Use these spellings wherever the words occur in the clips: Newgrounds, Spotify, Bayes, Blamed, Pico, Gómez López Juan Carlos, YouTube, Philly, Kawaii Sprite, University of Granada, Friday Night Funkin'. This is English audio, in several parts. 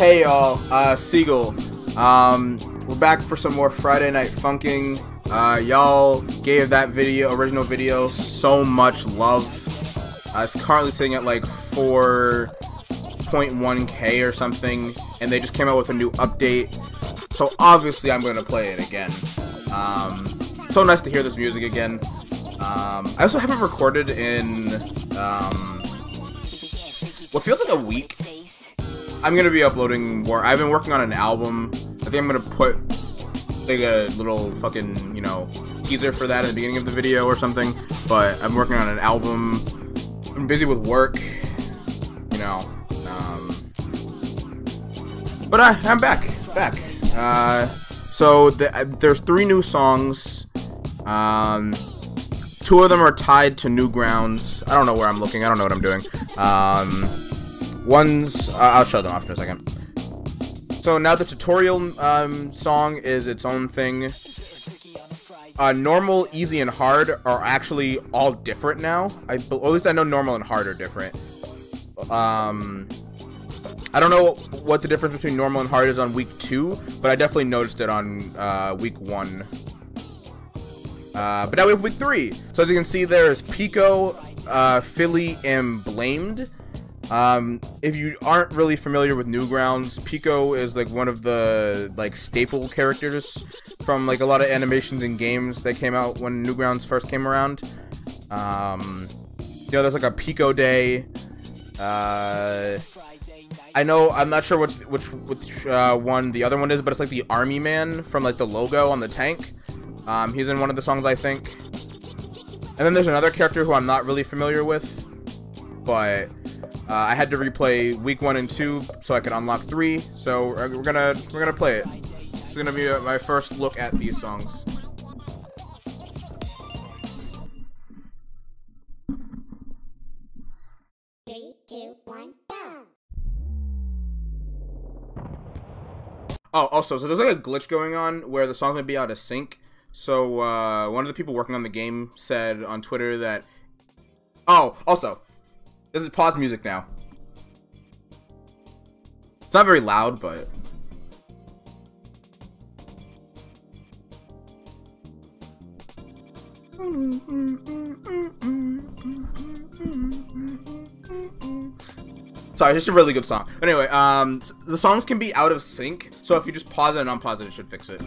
Hey y'all, Siegel. We're back for some more Friday Night Funkin'. Y'all gave that video, original video, so much love. It's currently sitting at like 4.1k or something, and they just came out with a new update. So obviously I'm gonna play it again. So nice to hear this music again. I also haven't recorded in what feels like a week. I'm gonna be uploading more. I've been working on an album. I think I'm gonna put like a little fucking, you know, teaser for that at the beginning of the video or something. But I'm working on an album. I'm busy with work, you know. But I'm back. So there's 3 new songs. 2 of them are tied to Newgrounds. I don't know where I'm looking. I don't know what I'm doing. I'll show them off in a second. So now the tutorial song is its own thing. Normal, easy, and hard are actually all different now. Or at least I know normal and hard are different. I don't know what the difference between normal and hard is on week 2, but I definitely noticed it on week 1. But now we have week 3. So as you can see, there is Pico, Philly, and Blamed. If you aren't really familiar with Newgrounds, Pico is like one of the like staple characters from like a lot of animations and games that came out when Newgrounds first came around. You know, there's like a Pico Day. I know I'm not sure which one the other one is, but it's like the army man from like the logo on the tank. He's in one of the songs, I think. And then there's another character who I'm not really familiar with, but I had to replay week 1 and 2 so I could unlock 3. So we're gonna play it. It's gonna be my first look at these songs. Three, two, one, go. Oh, also, so there's like a glitch going on where the song's gonna be out of sync. So one of the people working on the game said on Twitter that. Oh, also. This is pause music now. It's not very loud, but sorry, just a really good song. Anyway, the songs can be out of sync, so if you just pause it and unpause it, it should fix it.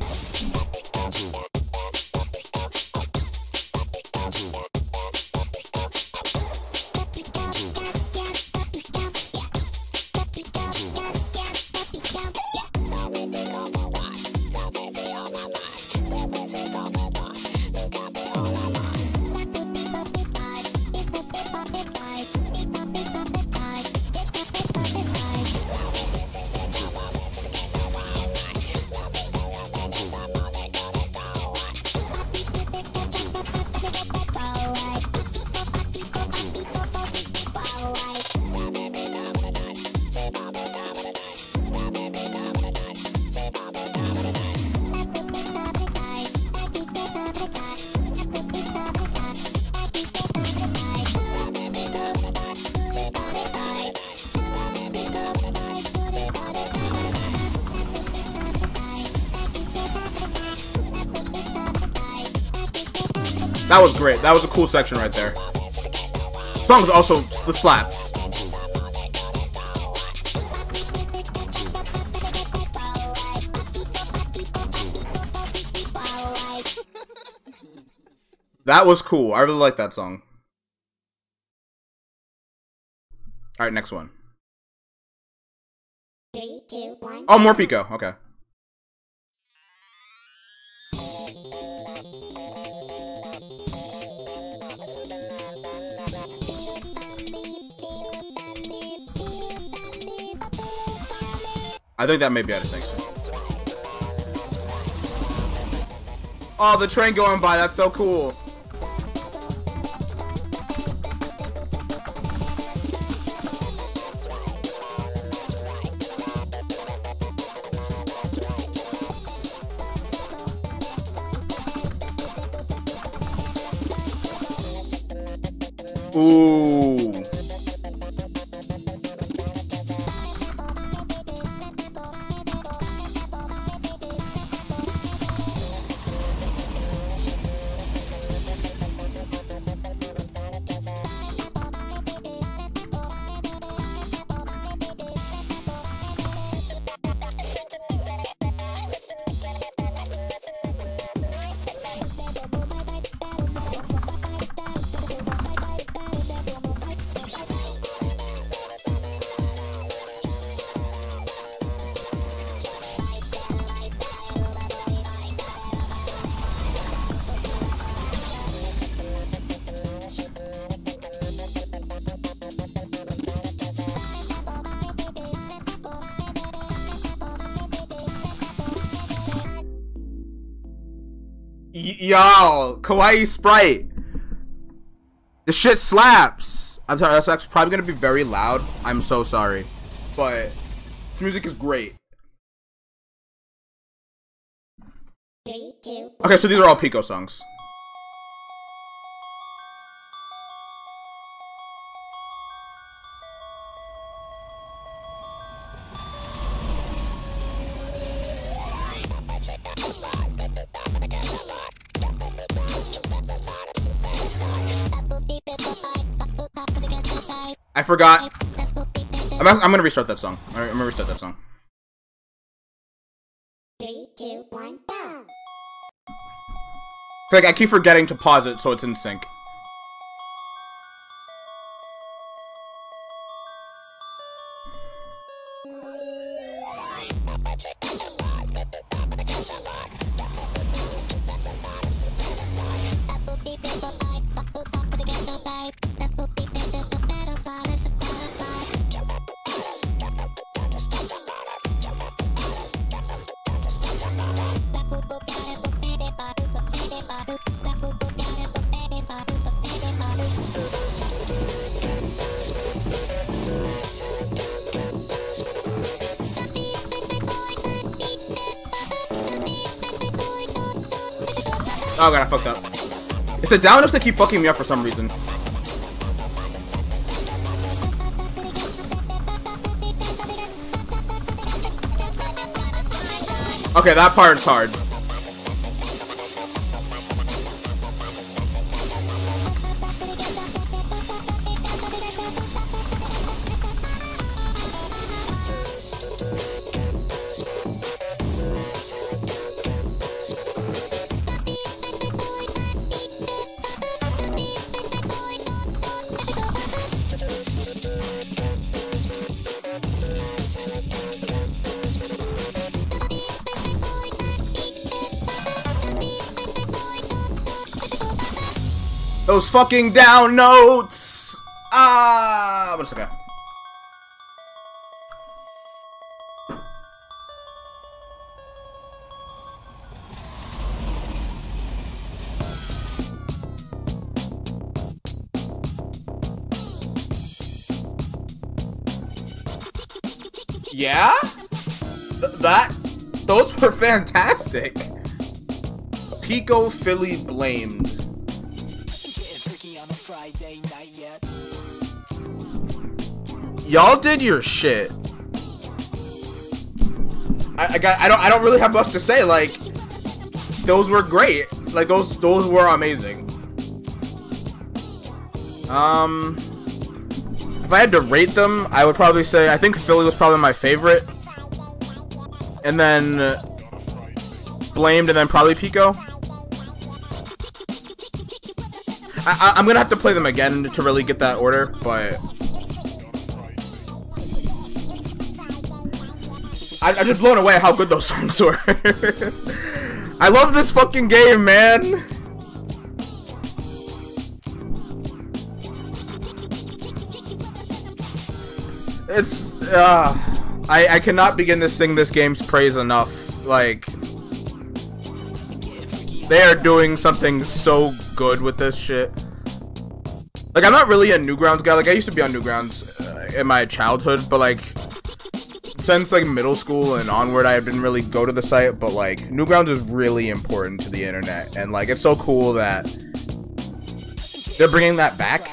That was great. That was a cool section right there. The song's also the slaps. That was cool. I really like that song. All right, next one. 3, 2, 1. Oh, more Pico. Okay. I think that may be out of sync. Oh, the train going by, that's so cool. Ooh. y'all, Kawaii Sprite. This shit slaps. I'm sorry, that's probably gonna be very loud. I'm so sorry. But this music is great. 3, 2, 1. Okay, so these are all Pico songs. I forgot. I'm gonna restart that song. All right, I'm gonna restart that song. 3, 2, 1, go. Like, I keep forgetting to pause it so it's in sync. Oh god, I fucked up. It's the down ups that keep fucking me up for some reason. Okay, that part's hard. Those fucking down notes! Ah, but it's okay. Yeah? Those were fantastic. Pico, Philly, Blamed. Y'all did your shit. I don't really have much to say. Like, those were great. Like, those were amazing. If I had to rate them, I would probably say I think Philly was probably my favorite, and then Blamed, and then probably Pico. I'm gonna have to play them again to really get that order, but I'm just blown away how good those songs were. I love this fucking game, man. It's I cannot begin to sing this game's praise enough. Like, they are doing something so good with this shit. Like, I'm not really a Newgrounds guy. Like, I used to be on Newgrounds in my childhood, but like, since like middle school and onward, I didn't really go to the site, but like, Newgrounds is really important to the internet, and like, it's so cool that they're bringing that back,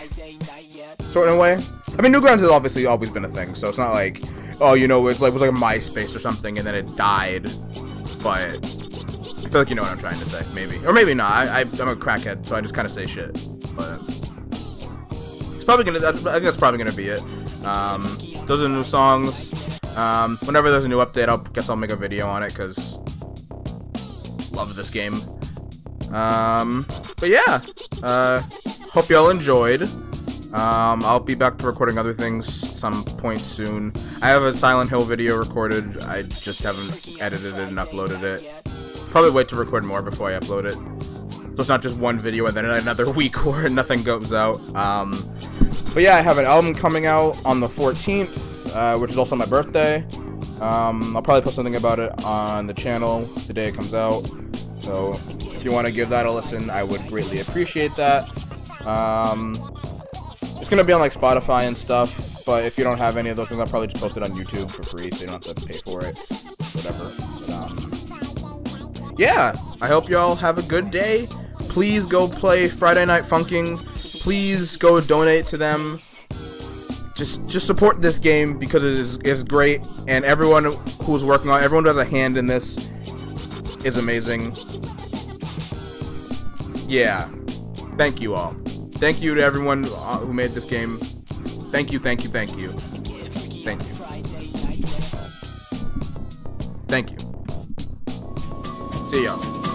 sort of, in a way. I mean, Newgrounds has obviously always been a thing, so it's not like, oh, you know, it was like a MySpace or something, and then it died. But I feel like you know what I'm trying to say, maybe, or maybe not. I'm a crackhead, so I just kind of say shit. But it's probably gonna. I think that's probably gonna be it. Those are new songs. Whenever there's a new update, I guess I'll make a video on it, because love this game. But yeah, hope y'all enjoyed. I'll be back to recording other things some point soon. I have a Silent Hill video recorded, I just haven't edited it and uploaded it. Probably wait to record more before I upload it, so it's not just one video and then another week where nothing goes out. But yeah, I have an album coming out on the 14th. Which is also my birthday. I'll probably post something about it on the channel the day it comes out. So, If you want to give that a listen, I would greatly appreciate that. It's going to be on like Spotify and stuff, but if you don't have any of those things, I'll probably just post it on YouTube for free, so you don't have to pay for it, whatever. But, yeah, I hope y'all have a good day. Please go play Friday Night Funkin'. Please go donate to them. Just support this game because it is great, and everyone who's working on it, everyone who has a hand in this is amazing. Yeah. Thank you all. Thank you to everyone who made this game. Thank you, thank you, thank you. Thank you. Thank you. See y'all.